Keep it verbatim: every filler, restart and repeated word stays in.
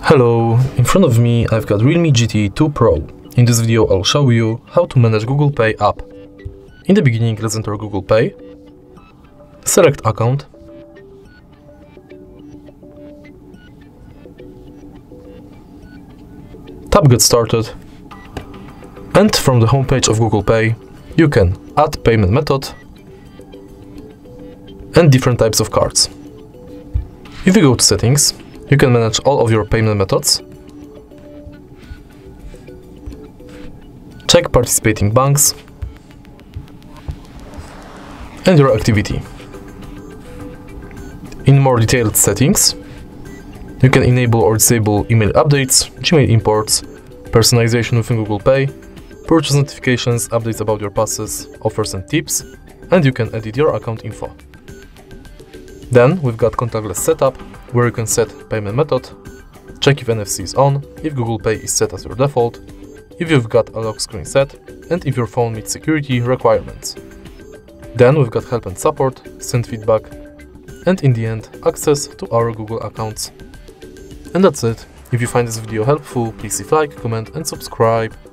Hello, in front of me I've got Realme G T two Pro. In this video I'll show you how to manage Google Pay app. In the beginning, let's enter Google Pay, select account, tap Get Started, and from the homepage of Google Pay you can add payment method and different types of cards. If you go to settings, you can manage all of your payment methods, check participating banks and your activity. In more detailed settings, you can enable or disable email updates, Gmail imports, personalization within Google Pay, purchase notifications, updates about your passes, offers and tips, and you can edit your account info. Then we've got contactless setup, where you can set payment method, check if N F C is on, if Google Pay is set as your default, if you've got a lock screen set, and if your phone meets security requirements. Then we've got help and support, send feedback, and in the end, access to our Google accounts. And that's it. If you find this video helpful, please leave a like, comment and subscribe.